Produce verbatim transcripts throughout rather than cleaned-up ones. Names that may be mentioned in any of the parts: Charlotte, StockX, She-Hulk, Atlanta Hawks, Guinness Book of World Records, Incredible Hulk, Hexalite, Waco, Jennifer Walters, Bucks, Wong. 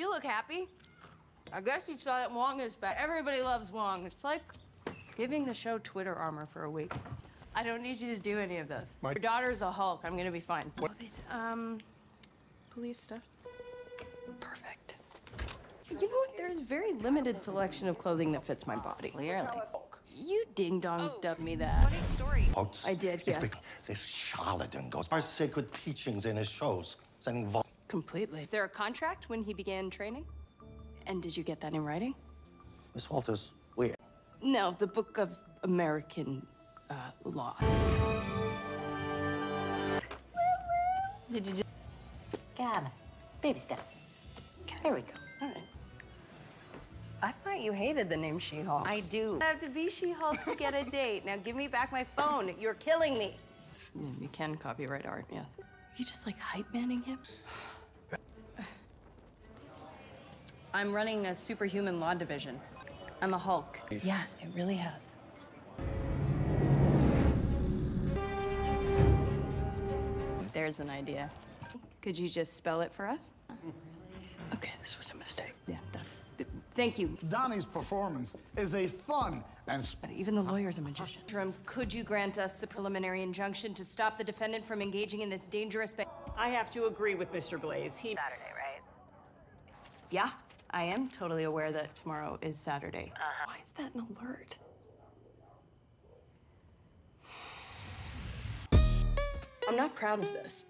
You look happy. I guess you saw that Wong is back. Everybody loves Wong. It's like giving the show Twitter armor for a week. I don't need you to do any of this. My Your daughter's a Hulk. I'm gonna be fine. What? Oh, these, um, police stuff. Perfect. You know what? There's very limited selection of clothing that fits my body. Clearly. You ding-dongs oh, dubbed me that. Funny story. Oh, I did, yes. Big, this charlatan goes our sacred teachings in his shows. Sending Completely. Is there a contract when he began training? And did you get that in writing? Miss Walters, where? No, the Book of American uh, Law. Did you just... Got it. Baby steps. There we go. All right. I thought you hated the name She-Hulk. I do. I have to be She-Hulk to get a date. Now give me back my phone. You're killing me. You can copyright art, yes. Are you just like hype manning him? I'm running a superhuman law division. I'm a Hulk. Yeah, it really has. There's an idea. Could you just spell it for us? Okay, this was a mistake. Yeah, that's... Thank you. Donnie's performance is a fun and... Even the lawyer's a magician. Could you grant us the preliminary injunction to stop the defendant from engaging in this dangerous... I have to agree with Mister Blaze. He... Saturday, right? Yeah, I am totally aware that tomorrow is Saturday. Uh-huh. Why is that an alert? I'm not proud of this.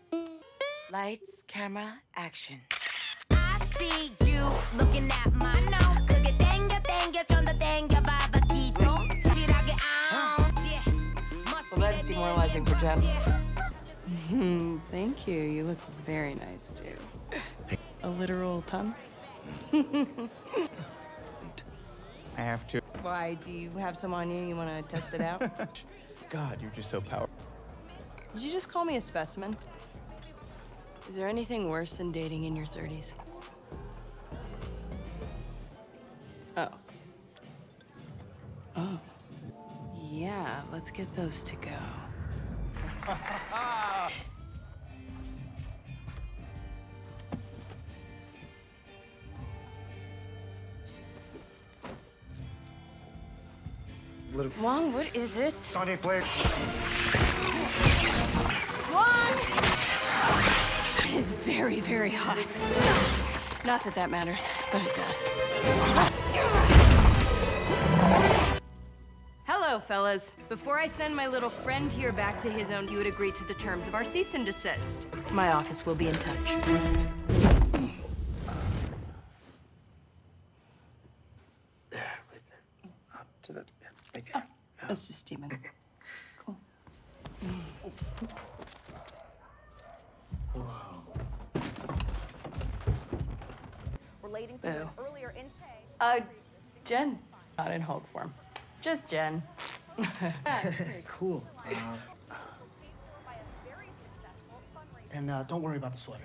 Lights, camera, action. See you looking at my no. 그게 땡겨 땡겨 전다 땡겨 봐봐 기도 지라게 아. Well, that's demoralizing for Jen. Thank you. You look very nice too. A literal tongue. I have to. Why do you have some on you? You want to test it out? God, you're just so powerful. Did you just call me a specimen? Is there anything worse than dating in your thirties? Oh. Oh. Yeah, let's get those to go. Wong, what is it? Sonny, please. Wong! It is very, very hot. Not that that matters, but it does. Hello, fellas. Before I send my little friend here back to his own, you would agree to the terms of our cease and desist. My office will be in touch. There, right there. Up to the... Right there. Oh, that's just steaming. Cool. Whoa. Relating to an earlier intake. Uh, Jen. Not in Hulk form. Just Jen. Cool. Uh, uh, and uh, don't worry about the sweater.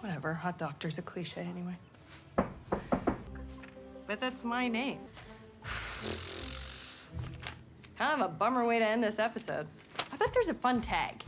Whatever. Hot doctor's a cliche anyway. But that's my name. Kind of a bummer way to end this episode. I bet there's a fun tag.